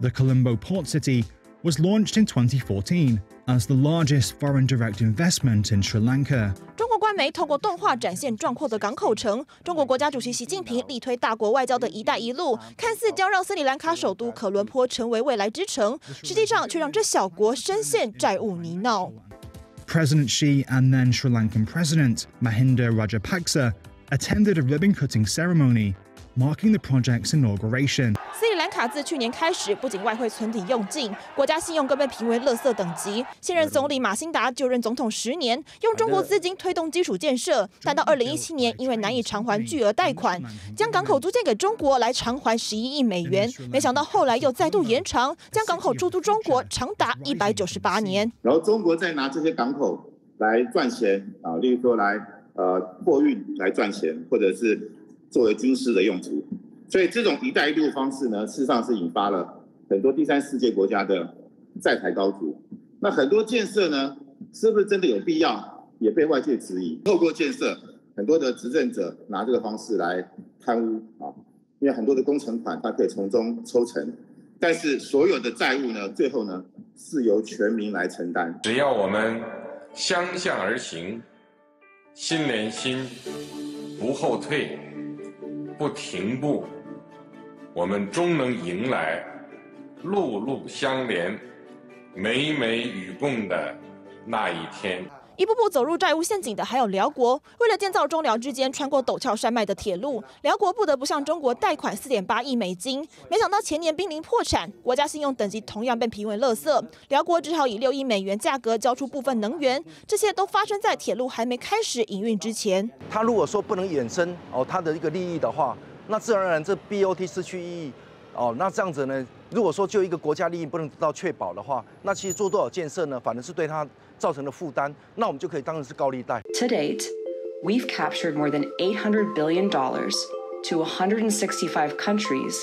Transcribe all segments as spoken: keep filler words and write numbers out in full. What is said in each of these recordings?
the Colombo Port City, was launched in twenty fourteen as the largest foreign direct investment in Sri Lanka. 中国官媒透过动画展现壮阔的港口城。中国国家主席习近平力推大国外交的一带一路，看似将让斯里兰卡首都可伦坡成为未来之城，实际上却让这小国深陷债务泥淖。President Xi and then Sri Lankan President Mahinda Rajapaksa attended a ribbon-cutting ceremony marking the project's inauguration. 斯里兰卡自去年开始，不仅外汇存底用尽，国家信用更被评为垃圾等级。现任总理马辛达就任总统十年，用中国资金推动基础建设，但到二零一七年，因为难以偿还巨额贷款，将港口租借给中国来偿还十一亿美元。没想到后来又再度延长，将港口出租中国长达一百九十八年。然后中国再拿这些港口来赚钱啊，例如说来呃货运来赚钱，或者是作为军事的用途。 所以，这种“一带一路”方式呢，事实上是引发了很多第三世界国家的债台高筑。那很多建设呢，是不是真的有必要，也被外界质疑。透过建设，很多的执政者拿这个方式来贪污啊，因为很多的工程款它可以从中抽成，但是所有的债务呢，最后呢是由全民来承担。只要我们相向而行，心连心，不后退，不停步。 我们终能迎来陆路相连、美美与共的那一天。一步步走入债务陷阱的还有辽国。为了建造中辽之间穿过陡峭山脉的铁路，辽国不得不向中国贷款 四点八 亿美金。没想到前年濒临破产，国家信用等级同样被评为垃圾，辽国只好以六亿美元价格交出部分能源。这些都发生在铁路还没开始营运之前。他如果说不能衍生哦他的一个利益的话。 那自然而然，这 B O T 失去意义，哦，那这样子呢？如果说就一个国家利益不能得到确保的话，那其实做多少建设呢，反而是对它造成的负担。那我们就可以当成是高利贷。To date, we've captured more than eight hundred billion dollars to one hundred sixty-five countries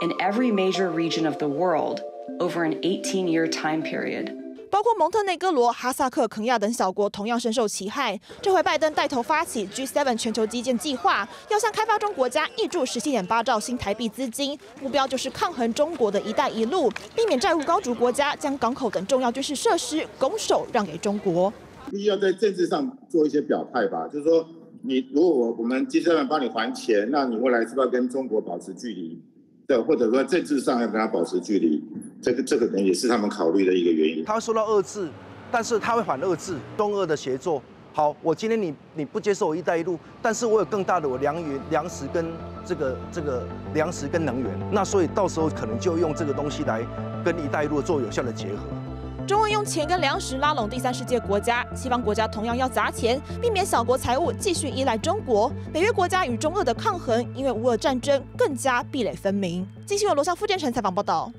in every major region of the world over an eighteen-year time period. 包括蒙特内哥罗、哈萨克、肯亚等小国同样深受其害。这回拜登带头发起 G 七 全球基建计划，要向开发中国家挹注 十七点八 兆新台币资金，目标就是抗衡中国的一带一路，避免债务高筑国家将港口等重要军事设施拱手让给中国。必须要在政治上做一些表态吧，就是说，你如果我我们 G 七 帮你还钱，那你未来是不是要跟中国保持距离？ 对，或者说政治上要跟他保持距离，这个这个也是他们考虑的一个原因。他会受到遏制，但是他会反遏制中俄的协作。好，我今天你你不接受我一带一路，但是我有更大的我粮源、粮食跟这个这个粮食跟能源，那所以到时候可能就用这个东西来跟一带一路做有效的结合。 中国用钱跟粮食拉拢第三世界国家，西方国家同样要砸钱，避免小国财务继续依赖中国。北约国家与中俄的抗衡，因为乌俄战争更加壁垒分明。经新闻罗翔、傅建成采访报道。